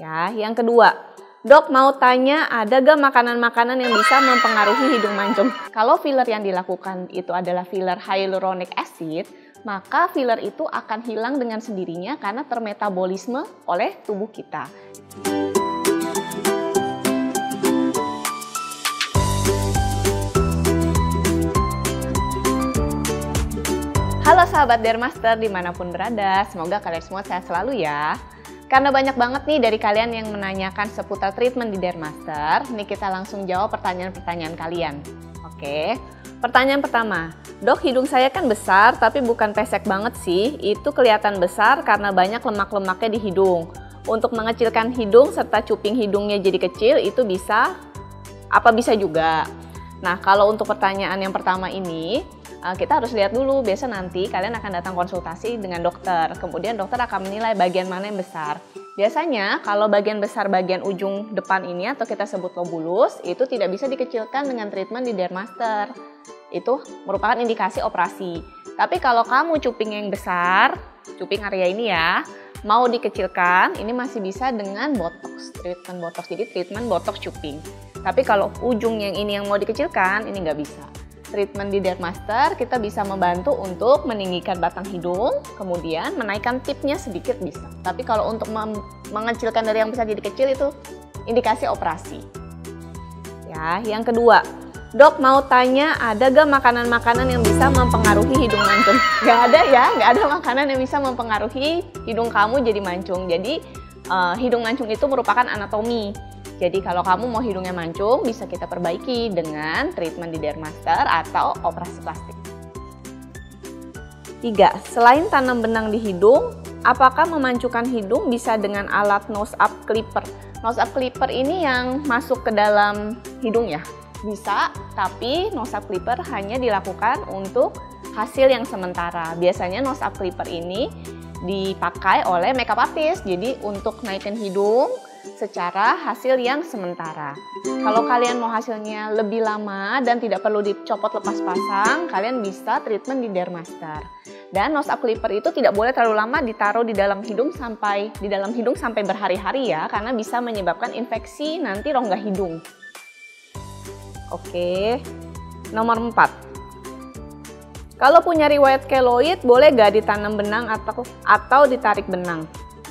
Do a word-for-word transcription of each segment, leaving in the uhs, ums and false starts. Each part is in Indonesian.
Ya, yang kedua, dok mau tanya ada gak makanan-makanan yang bisa mempengaruhi hidung mancung? Kalau filler yang dilakukan itu adalah filler hyaluronic acid, maka filler itu akan hilang dengan sendirinya karena termetabolisme oleh tubuh kita. Halo sahabat Dermaster dimanapun berada, semoga kalian semua sehat selalu ya. Karena banyak banget nih dari kalian yang menanyakan seputar treatment di Dermaster, nih kita langsung jawab pertanyaan-pertanyaan kalian. Oke, pertanyaan pertama, dok hidung saya kan besar tapi bukan pesek banget sih, itu kelihatan besar karena banyak lemak-lemaknya di hidung. Untuk mengecilkan hidung serta cuping hidungnya jadi kecil itu bisa, apa bisa juga? Nah kalau untuk pertanyaan yang pertama ini, kita harus lihat dulu, biasa nanti kalian akan datang konsultasi dengan dokter. Kemudian dokter akan menilai bagian mana yang besar. Biasanya kalau bagian besar bagian ujung depan ini atau kita sebut lobulus, itu tidak bisa dikecilkan dengan treatment di Dermaster. Itu merupakan indikasi operasi. Tapi kalau kamu cuping yang besar, cuping area ini ya, mau dikecilkan, ini masih bisa dengan botox, treatment botox. Jadi treatment botox cuping. Tapi kalau ujung yang ini yang mau dikecilkan, ini nggak bisa. Treatment di Dermaster kita bisa membantu untuk meninggikan batang hidung, kemudian menaikkan tipnya sedikit bisa. Tapi kalau untuk mengecilkan dari yang besar jadi kecil itu indikasi operasi. Ya, yang kedua, dok mau tanya ada gak makanan-makanan yang bisa mempengaruhi hidung mancung? Gak ada ya, gak ada makanan yang bisa mempengaruhi hidung kamu jadi mancung. Jadi uh, hidung mancung itu merupakan anatomi. Jadi kalau kamu mau hidungnya mancung, bisa kita perbaiki dengan treatment di Dermaster atau operasi plastik. Tiga, selain tanam benang di hidung, apakah memancukan hidung bisa dengan alat nose up clipper? Nose up clipper ini yang masuk ke dalam hidung ya? Bisa, tapi nose up clipper hanya dilakukan untuk hasil yang sementara. Biasanya nose up clipper ini dipakai oleh makeup artist, jadi untuk naikin hidung secara hasil yang sementara. Kalau kalian mau hasilnya lebih lama dan tidak perlu dicopot lepas pasang, kalian bisa treatment di Dermaster. Dan nose up clipper itu tidak boleh terlalu lama ditaruh di dalam hidung sampai di dalam hidung sampai berhari-hari ya, karena bisa menyebabkan infeksi nanti rongga hidung. Oke, nomor empat. Kalau punya riwayat keloid, boleh gak ditanam benang atau atau ditarik benang?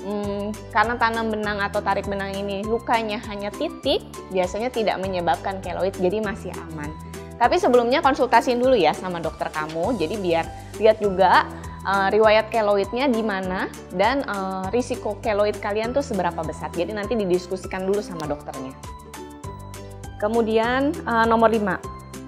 Hmm, karena tanam benang atau tarik benang ini lukanya hanya titik, biasanya tidak menyebabkan keloid, jadi masih aman. Tapi sebelumnya konsultasiin dulu ya sama dokter kamu, jadi biar lihat juga uh, riwayat keloidnya di mana dan uh, risiko keloid kalian tuh seberapa besar. Jadi nanti didiskusikan dulu sama dokternya. Kemudian uh, nomor lima,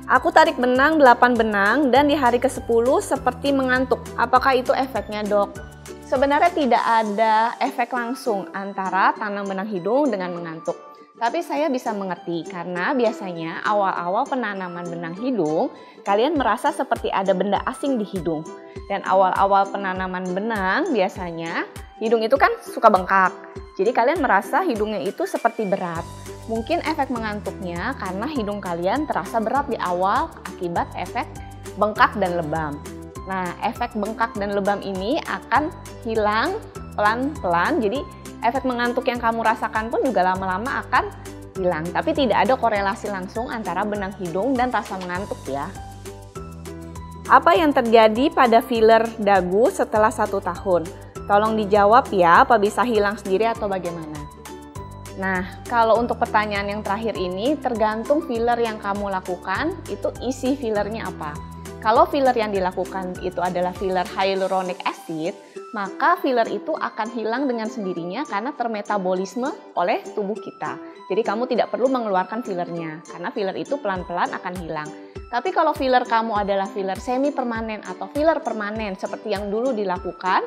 aku tarik benang delapan benang dan di hari ke sepuluh seperti mengantuk. Apakah itu efeknya dok? Sebenarnya tidak ada efek langsung antara tanam benang hidung dengan mengantuk. Tapi saya bisa mengerti karena biasanya awal-awal penanaman benang hidung, kalian merasa seperti ada benda asing di hidung. Dan awal-awal penanaman benang biasanya hidung itu kan suka bengkak. Jadi kalian merasa hidungnya itu seperti berat. Mungkin efek mengantuknya karena hidung kalian terasa berat di awal akibat efek bengkak dan lebam. Nah, efek bengkak dan lebam ini akan hilang pelan-pelan. Jadi, efek mengantuk yang kamu rasakan pun juga lama-lama akan hilang. Tapi tidak ada korelasi langsung antara benang hidung dan rasa mengantuk ya. Apa yang terjadi pada filler dagu setelah satu tahun? Tolong dijawab ya, apa bisa hilang sendiri atau bagaimana? Nah, kalau untuk pertanyaan yang terakhir ini, tergantung filler yang kamu lakukan, itu isi fillernya apa? Kalau filler yang dilakukan itu adalah filler hyaluronic acid, maka filler itu akan hilang dengan sendirinya karena termetabolisme oleh tubuh kita. Jadi kamu tidak perlu mengeluarkan fillernya, karena filler itu pelan-pelan akan hilang. Tapi kalau filler kamu adalah filler semi permanen atau filler permanen seperti yang dulu dilakukan,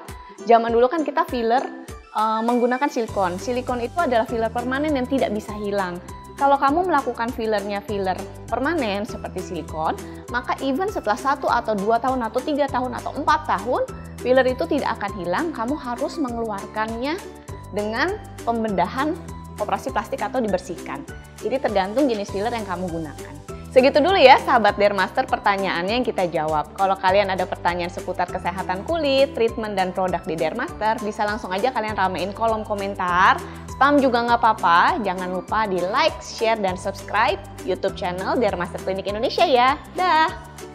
zaman dulu kan kita filler e, menggunakan silikon. Silikon itu adalah filler permanen yang tidak bisa hilang. Kalau kamu melakukan fillernya filler permanen seperti silikon, maka even setelah satu atau dua tahun atau tiga tahun atau empat tahun, filler itu tidak akan hilang. Kamu harus mengeluarkannya dengan pembedahan operasi plastik atau dibersihkan. Jadi tergantung jenis filler yang kamu gunakan. Segitu dulu ya sahabat Dermaster pertanyaannya yang kita jawab. Kalau kalian ada pertanyaan seputar kesehatan kulit, treatment dan produk di Dermaster, bisa langsung aja kalian ramein kolom komentar. Spam juga nggak apa-apa, jangan lupa di like, share, dan subscribe YouTube channel Dermaster Klinik Indonesia ya. Dah!